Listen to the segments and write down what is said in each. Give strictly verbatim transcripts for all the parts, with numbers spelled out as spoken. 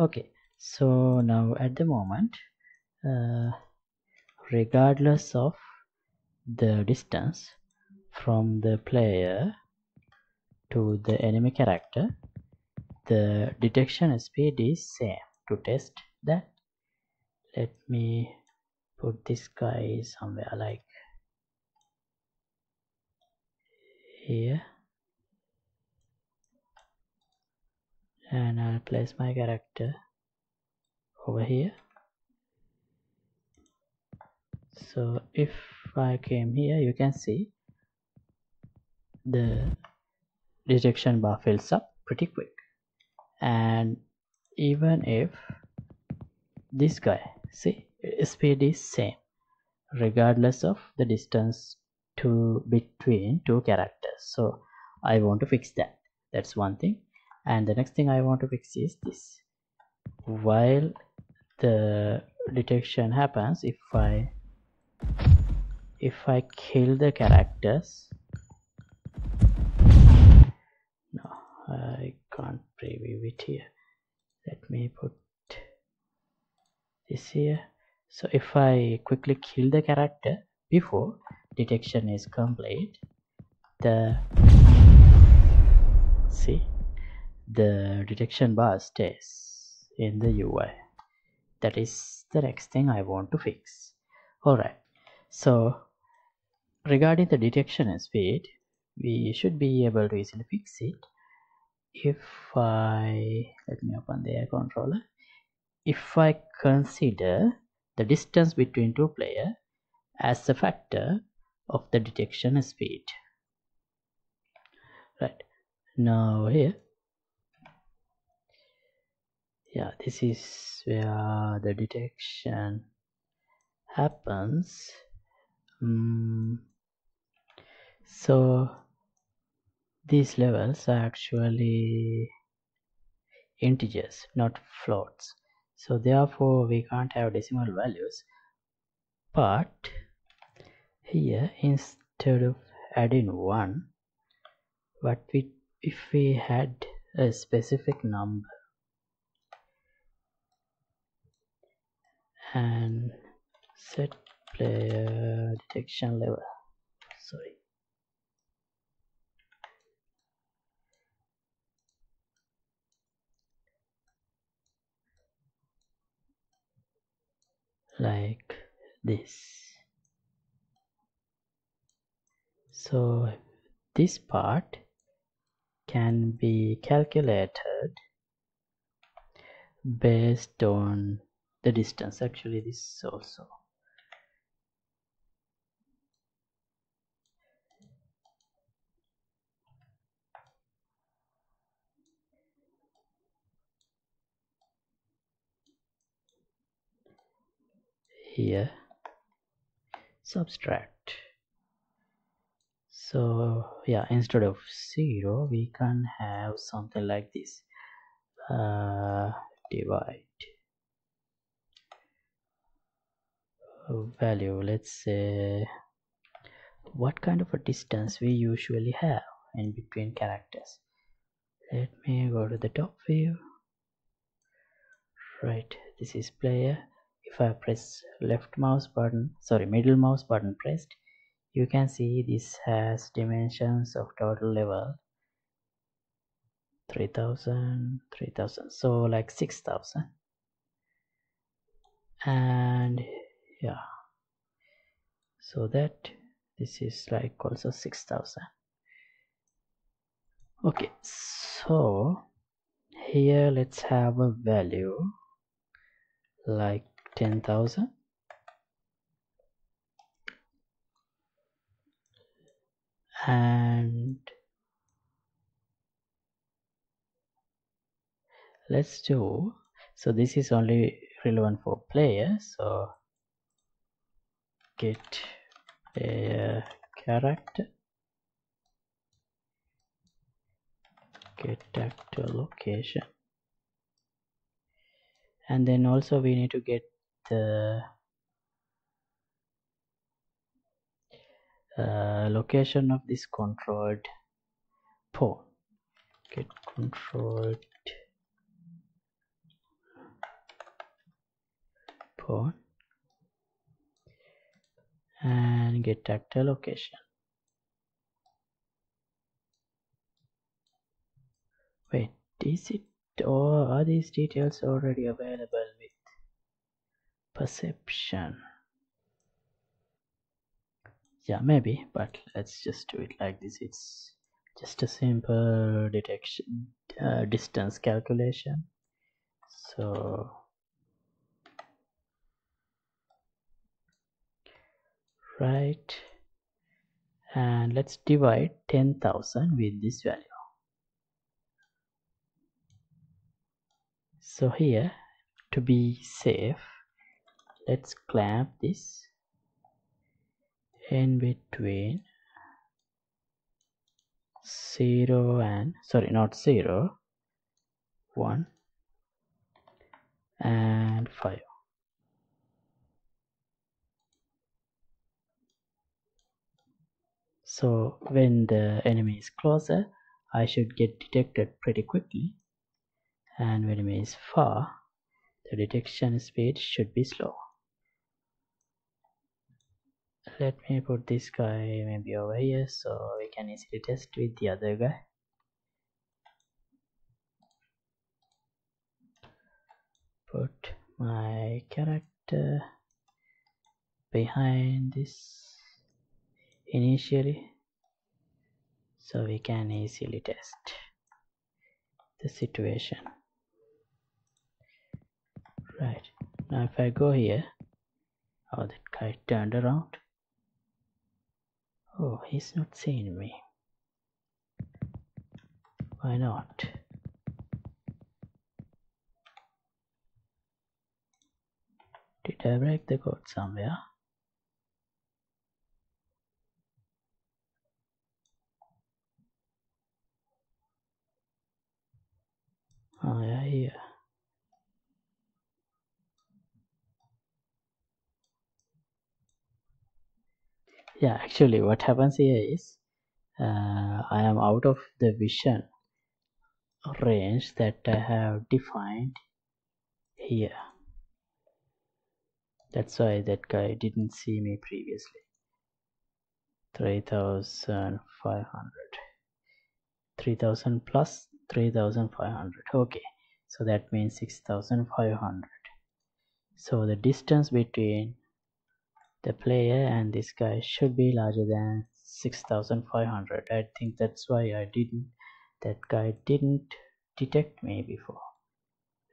Okay, so now at the moment uh, regardless of the distance from the player to the enemy character, the detection speed is same. To test that, let me put this guy somewhere like here, and I'll place my character over here. So if I came here, you can see the detection bar fills up pretty quick. And even if this guy, see, speed is same regardless of the distance to between two characters. So I want to fix that. That's one thing. And the next thing I want to fix is this. While the detection happens, if I if I kill the characters, no, I can't preview it here. Let me put this here. So if I quickly kill the character before detection is complete, the see the detection bar stays in the U I. That is the next thing I want to fix. Alright, so regarding the detection speed, we should be able to easily fix it. If I let me open the air controller, if I consider the distance between two players as a factor of the detection speed. Right now here, yeah, this is where the detection happens. Um, so these levels are actually integers, not floats, so therefore we can't have decimal values. But here, instead of adding one, what we if we had a specific number, and set player detection level, sorry, like this. So this part can be calculated based on the distance. Actually, this also, here subtract. So yeah, instead of zero we can have something like this, uh, divide value. Let's say, what kind of a distance we usually have in between characters? Let me go to the top view. Right, this is player. If I press left mouse button, sorry, middle mouse button pressed, you can see this has dimensions of total level three thousand, three thousand, so like six thousand. And yeah, so that this is like also six thousand. Okay, so here let's have a value like ten thousand. And let's do, so this is only relevant for player, so get player character, get actual location, and then also we need to get the uh, location of this controlled pawn. Get controlled phone and get tactile location. Wait, is it or are these details already available with perception? Yeah, maybe, but let's just do it like this. It's just a simple detection uh, distance calculation. So right, and let's divide ten thousand with this value. So here, to be safe, let's clamp this in between zero and sorry not zero one and five. So when the enemy is closer, I should get detected pretty quickly, and when enemy is far, the detection speed should be slow. Let me put this guy maybe over here so we can easily test with the other guy. Put my character behind this initially so we can easily test the situation. Right, now if I go here, oh, that guy turned around. Oh, he's not seeing me. Why not? Did I break the code somewhere? Oh yeah, here. Yeah, actually what happens here is uh, I am out of the vision range that I have defined here. That's why that guy didn't see me previously. Three thousand five hundred, three thousand plus three thousand five hundred. Okay, so that means six thousand five hundred. So the distance between the player and this guy should be larger than six thousand five hundred. I think that's why I didn't that guy didn't detect me before.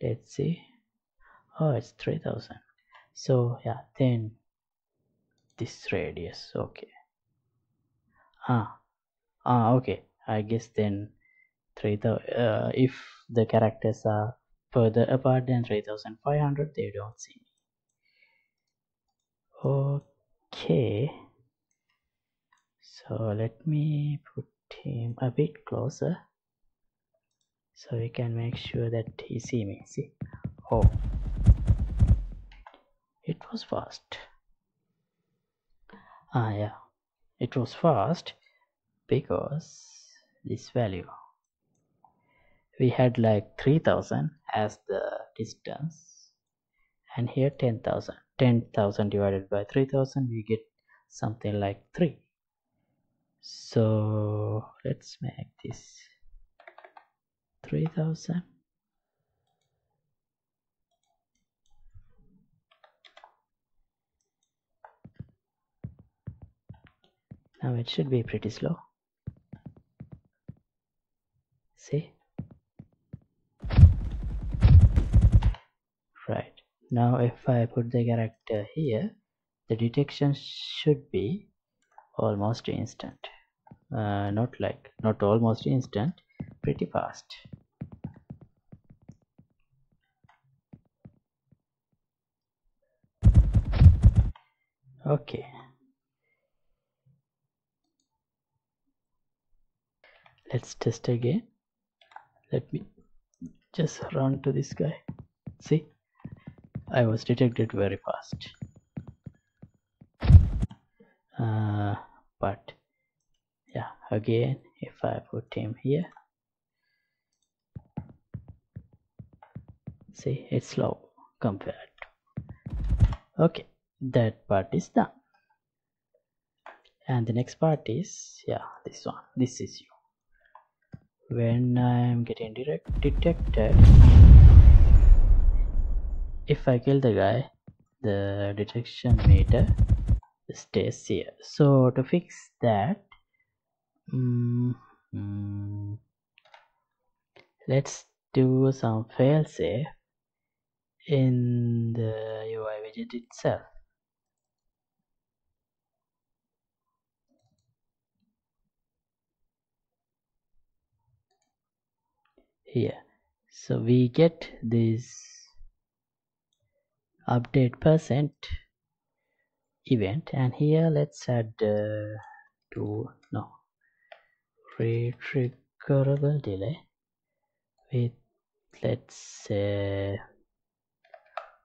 Let's see. Oh, it's three thousand. So yeah, then this radius. Okay, ah ah okay, I guess then three thousand, uh, if the characters are further apart than three thousand five hundred, they don't see me. Okay, so let me put him a bit closer so we can make sure that he see me. See, oh, it was fast. Ah yeah, it was fast because this value, we had like three thousand as the distance, and here ten thousand. ten thousand divided by three thousand, we get something like three. So let's make this three thousand. Now it should be pretty slow. See? Right. Now if I put the character here, the detection should be almost instant. Uh, not like, not almost instant, pretty fast. Okay. Let's test again. Let me just run to this guy. See? I was detected very fast, uh, but yeah, again if I put him here, see, it's slow compared to Okay, that part is done. And the next part is, yeah, this one, this is you. When I am getting direct detected, if I kill the guy, the detection meter stays here. So to fix that, mm-hmm, let's do some failsafe in the U I widget itself. Here, so we get this update percent event, and here let's add uh, to no retriggerable delay with, let's say,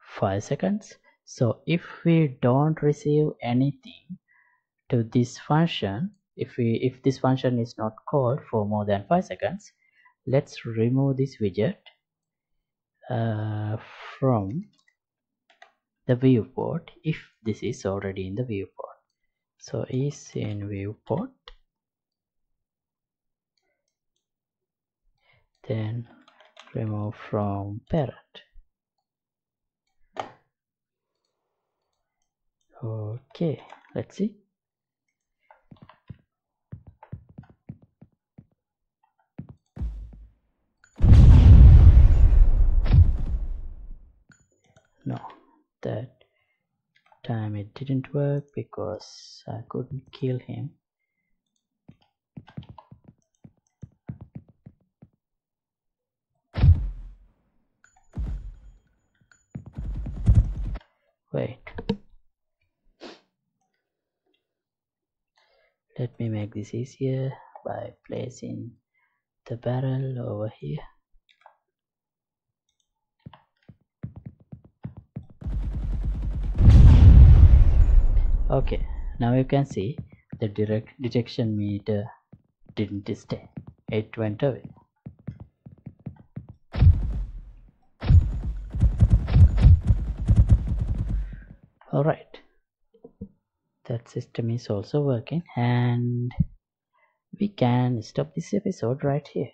five seconds. So if we don't receive anything to this function, if we if this function is not called for more than five seconds, let's remove this widget uh, from the viewport if this is already in the viewport. So is in viewport, then remove from parent. Okay, let's see. No, that time it didn't work because I couldn't kill him. Wait. Let me make this easier by placing the barrel over here. Okay, now you can see the direct detection meter didn't stay, it went away. All right, that system is also working, and we can stop this episode right here.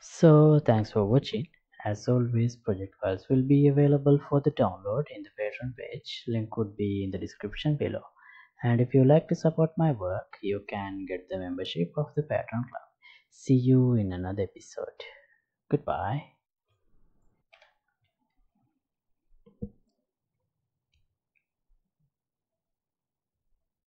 So thanks for watching. As always, project files will be available for the download in the Patreon page. Link would be in the description below. And if you like to support my work, you can get the membership of the Patreon club. See you in another episode. Goodbye.